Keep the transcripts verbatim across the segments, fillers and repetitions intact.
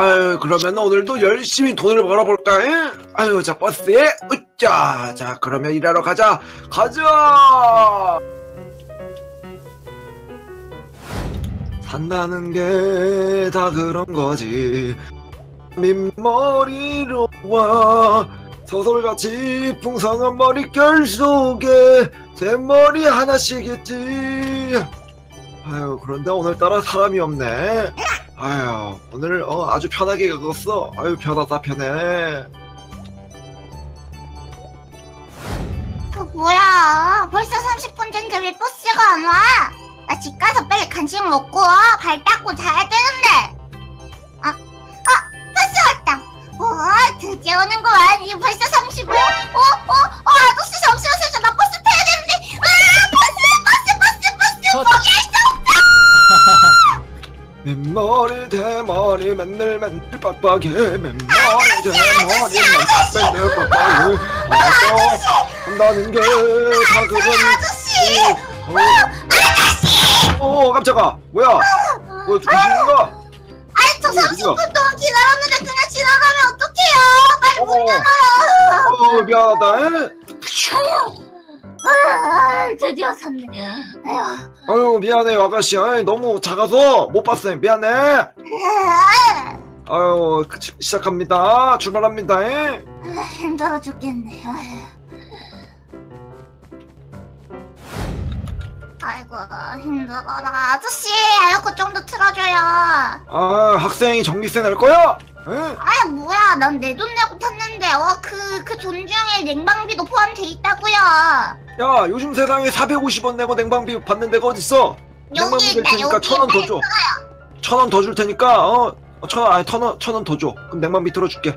아유, 그러면 오늘도 열심히 돈을 벌어볼까? 에? 아유, 자, 버스에, 으짜! 자, 그러면 일하러 가자! 가자! 산다는 게 다 그런 거지. 민머리로 와. 소설같이 풍성한 머릿결 속에 제 머리 하나씩있지. 아유, 그런데 오늘따라 사람이 없네. 아유, 오늘 어, 아주 편하게 걷었어. 아유, 편하다 편해. 그 뭐야, 벌써 삼십 분 됐는데 왜 버스가 안 와? 나 집 가서 빨리 간식 먹고 발 닦고 자야 되는데. 아, 아, 버스 왔다. 오, 드디어 오는구만. 이거 벌써 삼십 분. 오, 오, 오, 아저씨 잠시만요. 나 버스 타야 되는데. 아, 버스, 버스, 버스, 버스. 포기할 수 없다. 맨머리 대머리 맨날 맨날 빡빡해. 맨머리 대머리 맨날 맨날 빡빡해. 아저씨, 한다는 게 다 그건. 아저씨. 어, 깜짝아. 뭐야? 뭐 죽이는 거? 아니, 저 삼십 분 동안 기다렸는데 그냥 지나가면 어떡해요? 빨리 문 열어요. 어, 미안하다. 아, 드디어 샀네. 아유, 미안해요, 아가씨. 아이, 너무 작아서 못 봤어요. 미안해. 아유, 시작합니다. 출발합니다. 힘들어 죽겠네. 아이고, 힘들어라. 아저씨, 에어컨 좀더 틀어줘요. 아, 학생이 전기세 낼 거야? 응? 아, 뭐야, 난 내 돈 내고 탔는데. 어, 그, 그 돈 중에 냉방비도 포함돼 있다고요. 야, 요즘 세상에 사백오십 원 내고 냉방비 받는 데가 어딨어? 냉방비 될 테니까 천 원 더 줘. 천 원 더 줄 테니까, 어, 천 원, 아니, 천 원, 천 원 더 줘. 그럼 냉방비 틀어줄게.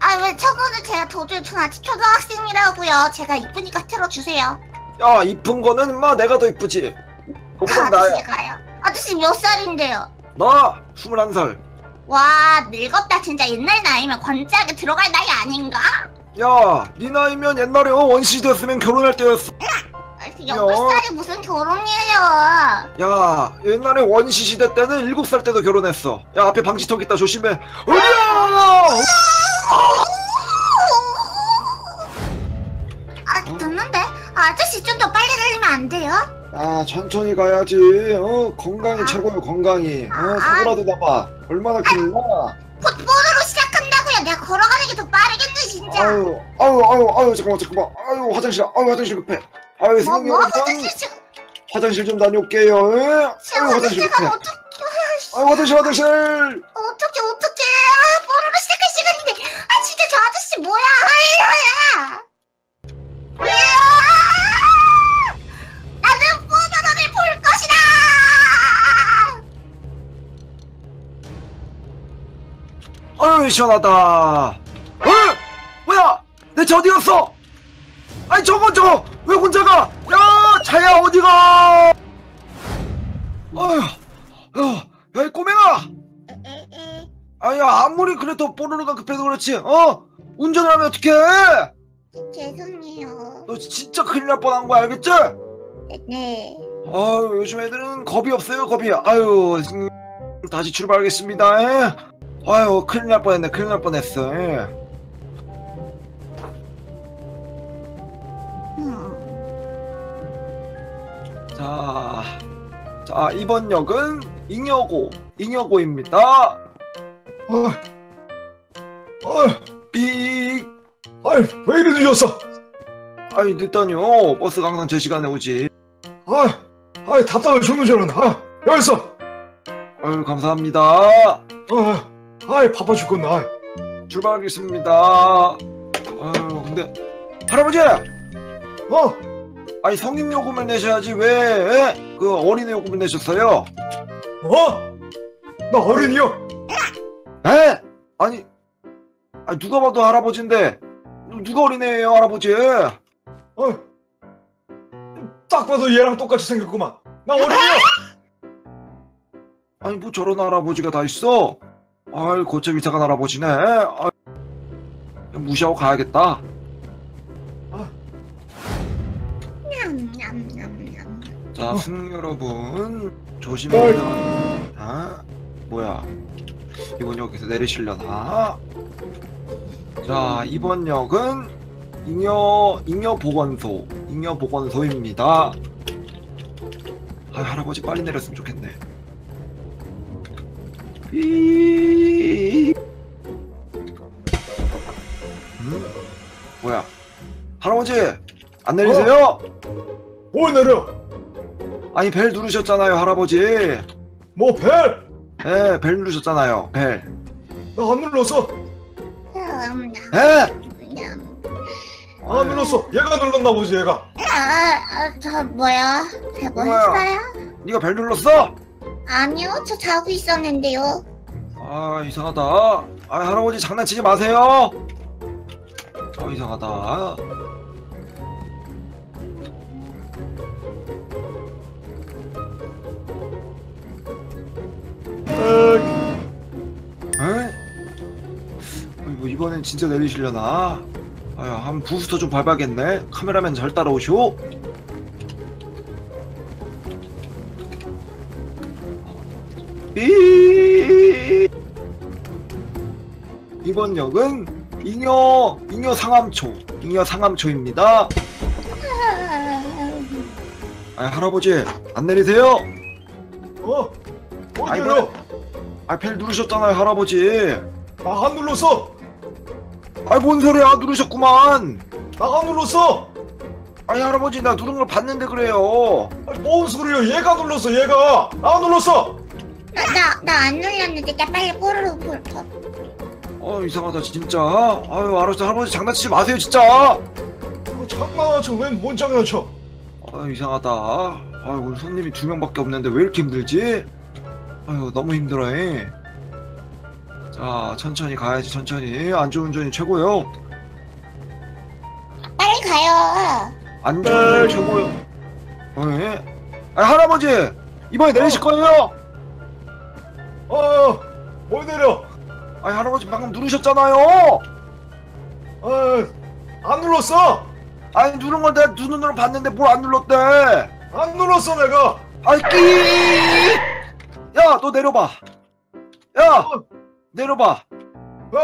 아, 왜 천 원을 제가 더 줘요? 전 아직 초등학생이라고요. 제가 이쁘니까 틀어주세요. 야, 이쁜 거는 인마 내가 더 이쁘지. 그보다 나야. 아저씨 몇 살인데요? 나 스물한 살. 와, 늙었다. 진짜 옛날 나이면 관짝에 들어갈 나이 아닌가? 야, 네 나이면 옛날에 원시 됐으면 결혼할 때였어. 여덟 살이 무슨 결혼이에요. 야, 옛날에 원시 시대 때는 일곱 살 때도 결혼했어. 야, 앞에 방지턱 있다. 조심해. 어디야! 아, 듣는데? 아저씨 좀 더 빨리 달리면 안 돼요? 아, 천천히 가야지. 어, 건강이 아, 최고야, 건강이. 어, 사고라도 나봐. 얼마나 길나? 곧보드로 시작한다고요. 내가 걸어가는 게 더 빠르겠네, 진짜. 아유, 아유, 아유, 아유, 잠깐만, 잠깐만. 아유, 화장실, 아유, 화장실 급해. 아유, 생각이 뭐, 뭐, 화장실 좀... 화장실 좀 다녀올게요. 아유, 화장실 급해. 어떡해. 아유, 화장실, 화장실. 어떡해, 어떡해. 아, 보드로 시작할 시간인데. 아, 진짜 저 아저씨 뭐야. 아유, 야. 나는 뽀드론을 볼 것이다. 어휴, 시원하다. 어? 뭐야? 내 차 어디 갔어? 아니, 저거 저거 왜 혼자 가? 야, 차야 어디 가? 어휴, 야, 이 꼬맹아. 아야, 아무리 그래도 뽀드론가 급해도 그렇지. 어? 운전을 하면 어떡해? 죄송해요. 너 진짜 큰일 날 뻔한 거야, 알겠지? 네. 아유, 요즘 애들은 겁이 없어요, 겁이. 아유, 음, 다시 출발하겠습니다. 에? 아유, 큰일 날 뻔했네, 큰일 날 뻔했어. 음. 자, 자, 이번 역은 잉여고, 잉여고입니다. 어휴, 어휴, 삑. 아이, 왜 이리 늦었어? 아이, 늦다뇨. 버스가 항상 제 시간에 오지. 아이, 아이, 답답해 죽는 줄 알았네. 아, 여기 있어. 아유, 감사합니다. 아, 아이, 바빠 죽겠나. 출발하겠습니다. 아유, 근데 할아버지! 어? 아니, 성인 요금을 내셔야지 왜 그 어린이 요금을 내셨어요? 어? 나 어린이요? 에? 아니, 아니, 누가 봐도 할아버지인데 누가 어린애예요, 할아버지? 어, 딱 봐도 얘랑 똑같이 생겼구만. 나 어린애야. 아니, 뭐 저런 할아버지가 다 있어. 아이, 고참 이상한 할아버지네. 아이, 무시하고 가야겠다. 아. 자, 승 여러분 조심해요. 아, 뭐야? 이번 역에서 내리시려나? 자, 이번 역은 잉여, 잉여보건소 잉여보건소입니다. 아, 할아버지 빨리 내렸으면 좋겠네. 삐 음? 뭐야? 할아버지! 안 내리세요? 어? 뭘 내려? 아니 벨 누르셨잖아요 할아버지. 뭐 벨? 예, 벨 누르셨잖아요. 벨. 나 안 눌렀어. 예? 아, 눌렀어. 얘가 눌렀나 보지, 얘가. 아, 저 뭐야? 제가 뭐 했어요? 네가 벨 눌렀어? 아니요, 저 자고 있었는데요. 아, 이상하다. 아, 할아버지 장난치지 마세요. 아, 이상하다. 에? 이번엔 진짜 내리시려나? 아유, 한 부스터 좀 밟아야겠네. 카메라맨 잘 따라오시오. 삐 이번 역은 잉여 잉여 상암초 잉여 상암초입니다. 아유, 할아버지 안 내리세요? 어? 뭐 내려? 아, 벨 누르셨잖아요 할아버지. 나 안 눌렀어. 아이, 뭔 소리야, 누르셨구만. 나 안 눌렀어. 아니 할아버지, 나 누른 걸 봤는데 그래요. 아니 뭔 소리야, 얘가 눌렀어. 얘가. 나 안 눌렀어. 나 나 안 눌렀는데. 나 빨리 꼬르륵 불켜. 아, 이상하다 진짜. 아유, 알았어 할아버지 장난치지 마세요 진짜. 아, 장난쳐. 웬 뭔 장난쳐. 아유, 이상하다. 아유, 오늘 손님이 두 명밖에 없는데 왜 이렇게 힘들지? 아유, 너무 힘들어해. 자, 천천히 가야지, 천천히. 안전운전이 최고요. 빨리 가요. 안전운전이 최고요. 네. 아, 할아버지 이번에 내리실 거예요? 어, 뭘 내려? 아니 할아버지 방금 누르셨잖아요. 어, 안 눌렀어. 아니 누른 걸 내가 두 눈으로 봤는데 뭘 안 눌렀대. 안 눌렀어 내가. 아이, 끼. 야, 너 내려봐. 야, 어. 내려봐. 어.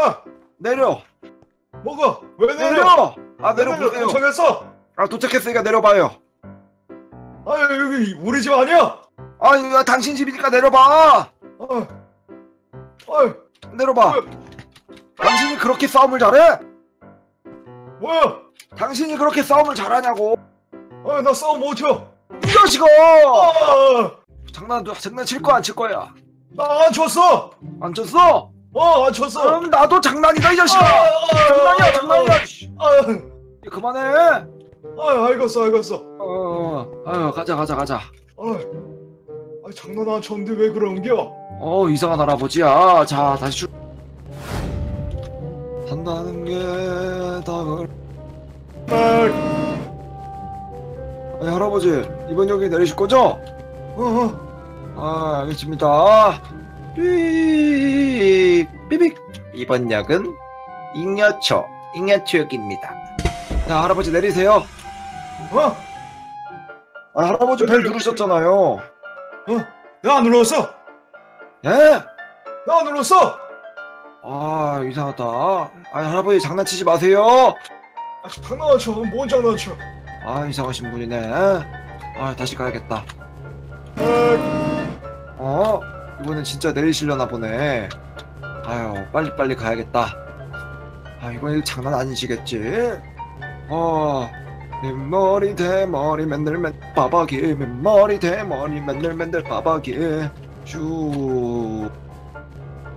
내려. 뭐가? 왜 내려? 내려. 아, 내려보세요. 도착했어. 아, 도착했으니까 내려봐요. 아, 여기 우리 집 아니야? 아, 이거 당신 집이니까 내려봐. 어. 어. 내려봐. 어. 당신이 그렇게 싸움을 잘해? 뭐야? 당신이 그렇게 싸움을 잘하냐고. 어, 나 싸움 못 쳐. 이 자식아. 어. 장난 장난칠 거 안 칠 거야? 나 안 쳤어! 안 쳤어? 어, 안 쳤어! 그럼 나도 장난이다, 이 자식아! 아, 아, 장난이야, 아, 장난이야! 아, 아, 그만해! 아, 알겠어, 알겠어. 어, 아유, 가자, 가자, 가자. 아, 장난 안 쳤는데 왜 그런겨? 어, 이상한 할아버지야. 자, 다시 출... 산다는 게 다을... 아니, 할아버지, 이번 여기 내리실 거죠? 어, 어. 아, 알겠습니다. 삐 삐빅. 이번 역은 잉여초 잉여초역입니다. 자, 할아버지 내리세요. 어? 아, 할아버지 벨 누르셨잖아요. 어? 나 안 눌렀어. 예? 나 안 눌렀어. 아, 이상하다. 아, 할아버지 장난치지 마세요. 아, 장난쳐. 뭔 장난쳐. 아, 이상하신 분이네. 아, 다시 가야겠다. 아... 어? 이번엔 진짜 내리시려나 보네. 아유, 빨리빨리 가야겠다. 아, 이번엔 장난 아니시겠지? 어, 맨머리 대머리 맨들맨들 바바기 맨머리 대머리 맨들맨들 바바기 쭉.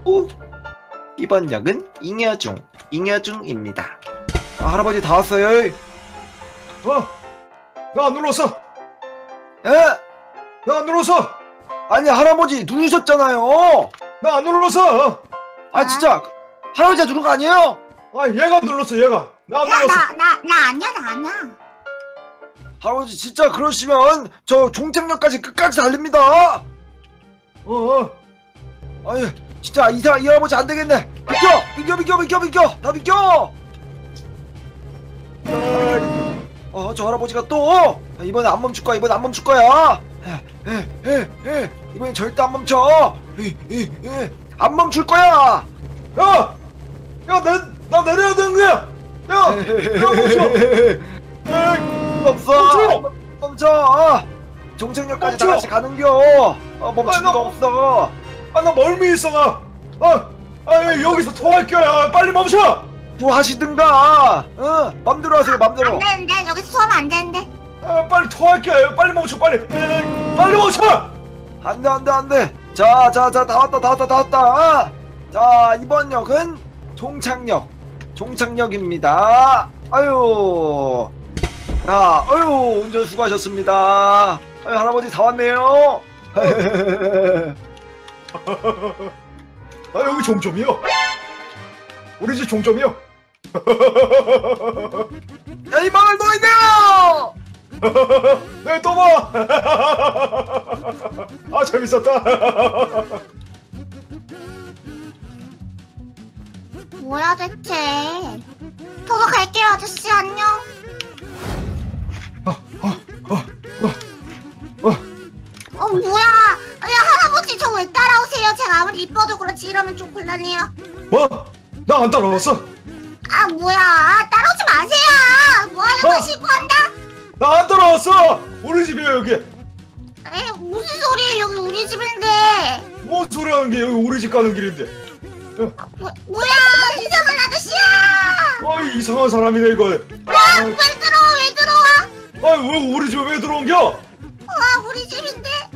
오! 이번 역은 잉여중 잉여중입니다. 아, 할아버지 다 왔어요. 어? 나 안 눌렀어. 에? 나 안 눌렀어. 아니 할아버지 누르셨잖아요. 나 안 눌렀어. 아, 어? 진짜 할아버지가 누른 거 아니에요? 아, 얘가 눌렀어. 얘가. 나 안 눌렀어. 나 나 나 아니야. 나 아니야. 할아버지 진짜 그러시면 저 종착역까지 끝까지 달립니다. 어, 어. 아니 진짜 이사 이 할아버지 안 되겠네. 비켜 비켜 비켜 비켜 비켜 다 비켜. 어, 저 할아버지가 또 이번에 안 멈출 거야. 이번에 안 멈출 거야. 에에에 이번엔 절대 안 멈춰. 에에에 안 멈출 거야. 야, 야, 내, 나 내려야 되는 거야. 야, 야 멈춰. 없어. 멈춰. 종착역까지 다 같이 가는겨. 아, 멈추는 거 없어. 아, 나 멀미 있어가. 아, 아, 여기서 토할 거야. 빨리 멈춰. 뭐 하시든가. 어, 맘대로 하세요. 맘대로. 안 되는데 여기서 토하면 안 되는데. 아, 빨리 토할게. 빨리 멈춰. 빨리. 빨리 멈춰. 안 돼, 안 돼, 안 돼. 자, 자, 자, 다 왔다, 다 왔다, 다 왔다. 자, 이번 역은 종착역, 종착역입니다. 아유, 자, 아유, 운전 수고하셨습니다. 아유, 할아버지 다 왔네요. 아, 여기 종점이요. 우리 집 종점이요. 야, 이 마을 노인네요. 네, 또 봐! 아, 재밌었다! 뭐야 대체? 보고 갈게요, 아저씨, 안녕! 어, 어, 어, 어, 어, 어 뭐야! 야, 할아버지, 저 왜 따라오세요? 제가 아무리 이뻐도 그렇지, 이러면 좀 곤란해요. 뭐? 나 안 따라왔어? 아, 뭐야! 따라오지 마세요! 뭐 하는 거 시구한다? 나 안 따라왔어! 우리 집이에요, 여기! 에? 무슨 소리예요? 여기 우리 집인데! 뭔 소리 하는 게 여기 우리 집 가는 길인데! 아, 뭐, 뭐야! 이상한 아저씨야! 아이, 이상한 사람이네, 이거! 야! 아, 왜 들어와, 왜 들어와! 아이, 왜 우리 집에 왜 들어온겨? 아, 우리 집인데!